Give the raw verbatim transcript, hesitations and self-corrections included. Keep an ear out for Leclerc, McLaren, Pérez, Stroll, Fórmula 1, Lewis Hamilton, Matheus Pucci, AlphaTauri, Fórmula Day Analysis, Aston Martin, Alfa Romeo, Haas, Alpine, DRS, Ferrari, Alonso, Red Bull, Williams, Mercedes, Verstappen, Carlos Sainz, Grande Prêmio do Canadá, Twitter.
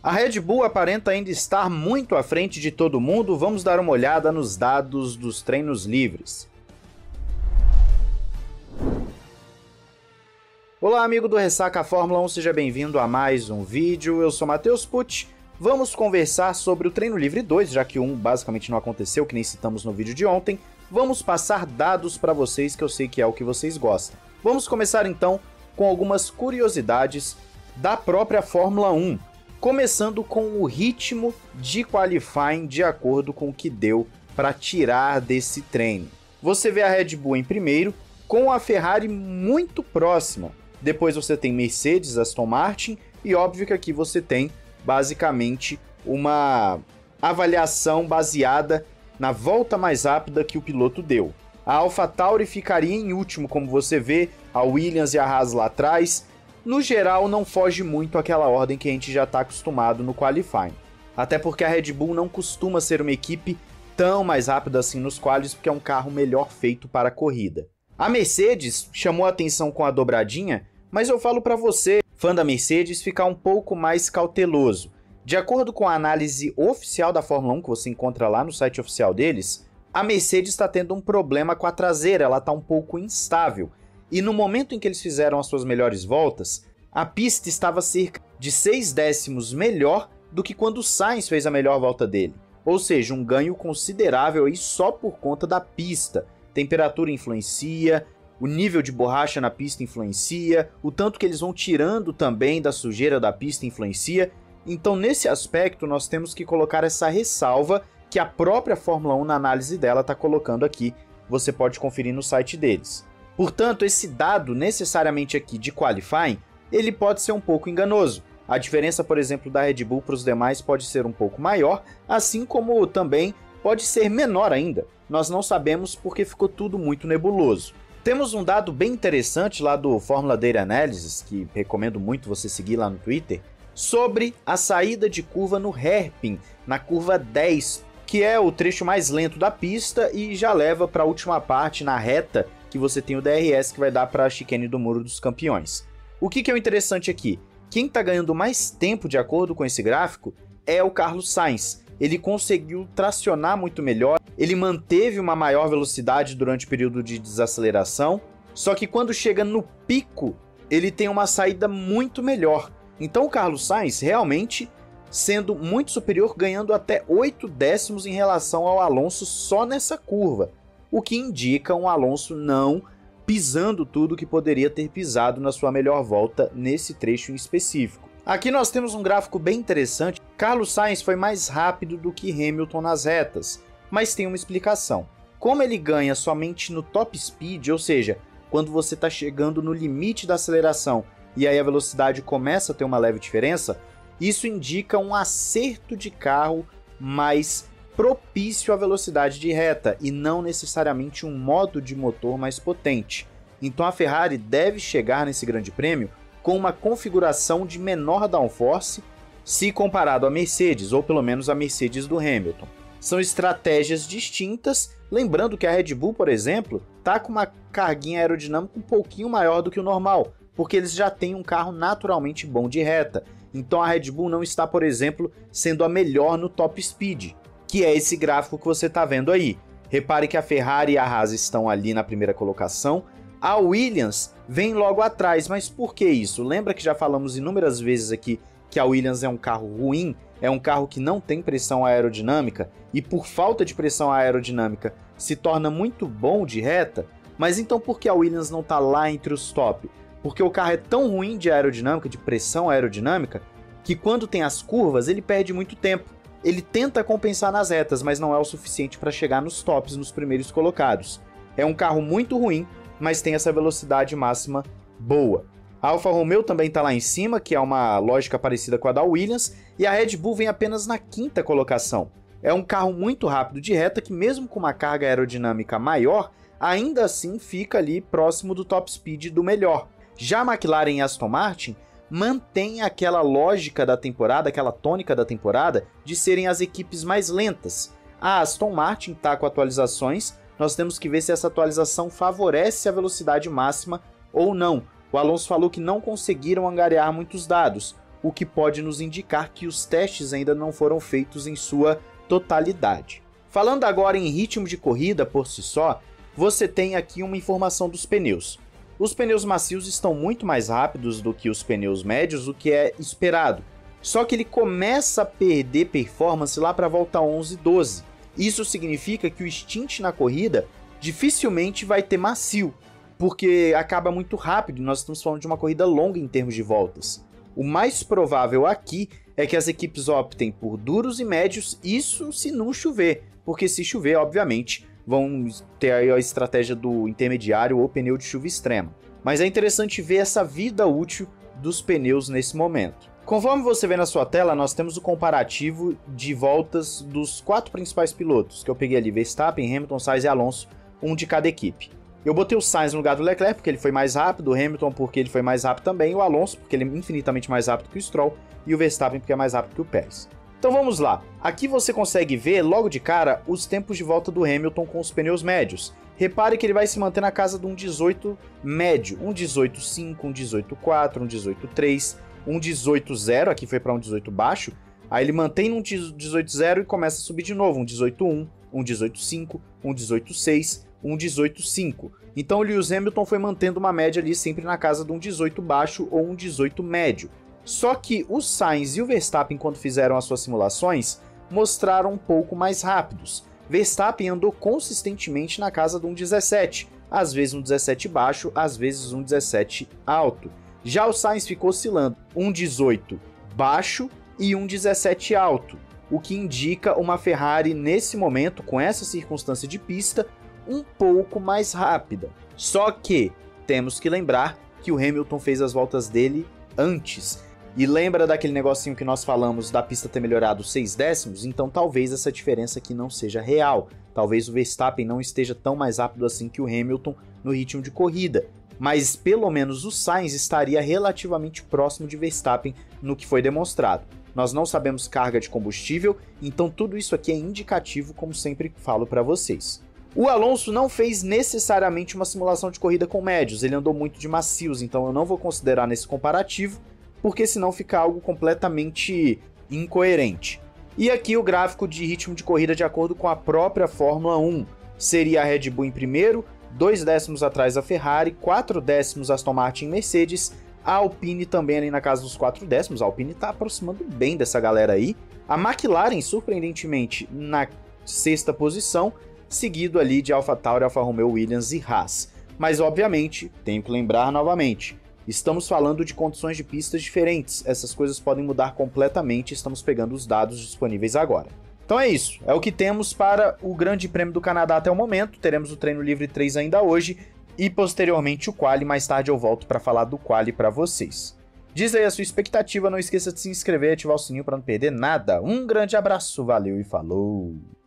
A Red Bull aparenta ainda estar muito à frente de todo mundo. Vamos dar uma olhada nos dados dos treinos livres. Olá amigo do Ressaca Fórmula um, seja bem-vindo a mais um vídeo, eu sou Matheus Pucci. Vamos conversar sobre o treino livre dois, já que um basicamente não aconteceu, que nem citamos no vídeo de ontem. Vamos passar dados para vocês, que eu sei que é o que vocês gostam. Vamos começar então com algumas curiosidades da própria Fórmula um. Começando com o ritmo de qualifying de acordo com o que deu para tirar desse treino. Você vê a Red Bull em primeiro, com a Ferrari muito próxima. Depois você tem Mercedes, Aston Martin e óbvio que aqui você tem basicamente uma avaliação baseada na volta mais rápida que o piloto deu. A AlphaTauri ficaria em último, como você vê, a Williams e a Haas lá atrás. No geral, não foge muito aquela ordem que a gente já está acostumado no qualifying. Até porque a Red Bull não costuma ser uma equipe tão mais rápida assim nos qualis, porque é um carro melhor feito para a corrida. A Mercedes chamou a atenção com a dobradinha, mas eu falo para você, fã da Mercedes, ficar um pouco mais cauteloso. De acordo com a análise oficial da Fórmula um, que você encontra lá no site oficial deles, a Mercedes está tendo um problema com a traseira, ela está um pouco instável. E no momento em que eles fizeram as suas melhores voltas, a pista estava cerca de seis décimos melhor do que quando o Sainz fez a melhor volta dele. Ou seja, um ganho considerável aí só por conta da pista. Temperatura influencia, o nível de borracha na pista influencia, o tanto que eles vão tirando também da sujeira da pista influencia. Então nesse aspecto nós temos que colocar essa ressalva que a própria Fórmula um na análise dela está colocando aqui. Você pode conferir no site deles. Portanto, esse dado necessariamente aqui de qualifying, ele pode ser um pouco enganoso. A diferença, por exemplo, da Red Bull para os demais pode ser um pouco maior, assim como também pode ser menor ainda. Nós não sabemos porque ficou tudo muito nebuloso. Temos um dado bem interessante lá do Fórmula Day Analysis, que recomendo muito você seguir lá no Twitter, sobre a saída de curva no hairpin, na curva dez, que é o trecho mais lento da pista e já leva para a última parte na reta, que você tem o D R S que vai dar para a chicane do Muro dos Campeões. O que, que é o interessante aqui? Quem está ganhando mais tempo de acordo com esse gráfico é o Carlos Sainz. Ele conseguiu tracionar muito melhor, ele manteve uma maior velocidade durante o período de desaceleração, só que quando chega no pico, ele tem uma saída muito melhor. Então o Carlos Sainz realmente sendo muito superior, ganhando até oito décimos em relação ao Alonso só nessa curva. O que indica um Alonso não pisando tudo que poderia ter pisado na sua melhor volta nesse trecho em específico. Aqui nós temos um gráfico bem interessante. Carlos Sainz foi mais rápido do que Hamilton nas retas, mas tem uma explicação. Como ele ganha somente no top speed, ou seja, quando você está chegando no limite da aceleração e aí a velocidade começa a ter uma leve diferença, isso indica um acerto de carro mais propício à velocidade de reta e não necessariamente um modo de motor mais potente. Então a Ferrari deve chegar nesse grande prêmio com uma configuração de menor downforce se comparado à Mercedes, ou pelo menos à Mercedes do Hamilton. São estratégias distintas, lembrando que a Red Bull, por exemplo, está com uma carguinha aerodinâmica um pouquinho maior do que o normal, porque eles já têm um carro naturalmente bom de reta. Então a Red Bull não está, por exemplo, sendo a melhor no top speed, que é esse gráfico que você está vendo aí. Repare que a Ferrari e a Haas estão ali na primeira colocação, a Williams vem logo atrás, mas por que isso? Lembra que já falamos inúmeras vezes aqui que a Williams é um carro ruim, é um carro que não tem pressão aerodinâmica, e por falta de pressão aerodinâmica se torna muito bom de reta? Mas então por que a Williams não está lá entre os top? Porque o carro é tão ruim de aerodinâmica, de pressão aerodinâmica, que quando tem as curvas ele perde muito tempo. Ele tenta compensar nas retas, mas não é o suficiente para chegar nos tops, nos primeiros colocados. É um carro muito ruim, mas tem essa velocidade máxima boa. A Alfa Romeo também está lá em cima, que é uma lógica parecida com a da Williams, e a Red Bull vem apenas na quinta colocação. É um carro muito rápido de reta que, mesmo com uma carga aerodinâmica maior, ainda assim fica ali próximo do top speed do melhor. Já a McLaren e Aston Martin mantém aquela lógica da temporada, aquela tônica da temporada de serem as equipes mais lentas. A Aston Martin está com atualizações, nós temos que ver se essa atualização favorece a velocidade máxima ou não. O Alonso falou que não conseguiram angariar muitos dados, o que pode nos indicar que os testes ainda não foram feitos em sua totalidade. Falando agora em ritmo de corrida por si só, você tem aqui uma informação dos pneus. Os pneus macios estão muito mais rápidos do que os pneus médios, o que é esperado. Só que ele começa a perder performance lá para a volta onze e doze. Isso significa que o stint na corrida dificilmente vai ter macio, porque acaba muito rápido, nós estamos falando de uma corrida longa em termos de voltas. O mais provável aqui é que as equipes optem por duros e médios, isso se não chover, porque se chover, obviamente, vão ter aí a estratégia do intermediário ou pneu de chuva extrema. Mas é interessante ver essa vida útil dos pneus nesse momento. Conforme você vê na sua tela, nós temos o comparativo de voltas dos quatro principais pilotos, que eu peguei ali, Verstappen, Hamilton, Sainz e Alonso, um de cada equipe. Eu botei o Sainz no lugar do Leclerc, porque ele foi mais rápido, o Hamilton porque ele foi mais rápido também, o Alonso porque ele é infinitamente mais rápido que o Stroll, e o Verstappen porque é mais rápido que o Pérez. Então vamos lá, aqui você consegue ver logo de cara os tempos de volta do Hamilton com os pneus médios. Repare que ele vai se manter na casa de um dezoito médio, um dezoito cinco, um dezoito quatro, um dezoito três... um dezoito zero, aqui foi para um dezoito baixo, aí ele mantém um dezoito zero e começa a subir de novo, um dezoito um, um dezoito cinco, um dezoito seis, um dezoito cinco. Então o Lewis Hamilton foi mantendo uma média ali sempre na casa de um dezoito baixo ou um dezoito médio. Só que o Sainz e o Verstappen, quando fizeram as suas simulações, mostraram um pouco mais rápidos. Verstappen andou consistentemente na casa de um dezessete, às vezes um dezessete baixo, às vezes um dezessete alto. Já o Sainz ficou oscilando um dezoito baixo e um dezessete alto, o que indica uma Ferrari nesse momento, com essa circunstância de pista, um pouco mais rápida. Só que temos que lembrar que o Hamilton fez as voltas dele antes. E lembra daquele negocinho que nós falamos da pista ter melhorado seis décimos? Então talvez essa diferença aqui não seja real. Talvez o Verstappen não esteja tão mais rápido assim que o Hamilton no ritmo de corrida. Mas pelo menos o Sainz estaria relativamente próximo de Verstappen no que foi demonstrado. Nós não sabemos carga de combustível, então tudo isso aqui é indicativo, como sempre falo para vocês. O Alonso não fez necessariamente uma simulação de corrida com médios, ele andou muito de macios, então eu não vou considerar nesse comparativo, porque senão fica algo completamente incoerente. E aqui o gráfico de ritmo de corrida de acordo com a própria Fórmula um. Seria a Red Bull em primeiro, dois décimos atrás a Ferrari, quatro décimos Aston Martin e Mercedes, a Alpine também ali na casa dos quatro décimos, a Alpine tá aproximando bem dessa galera aí, a McLaren surpreendentemente na sexta posição, seguido ali de AlphaTauri, Alfa Romeo, Williams e Haas. Mas obviamente, tenho que lembrar novamente, estamos falando de condições de pistas diferentes, essas coisas podem mudar completamente, estamos pegando os dados disponíveis agora. Então é isso, é o que temos para o Grande Prêmio do Canadá até o momento, teremos o treino livre três ainda hoje e posteriormente o quali, mais tarde eu volto para falar do quali para vocês. Diz aí a sua expectativa, não esqueça de se inscrever e ativar o sininho para não perder nada. Um grande abraço, valeu e falou!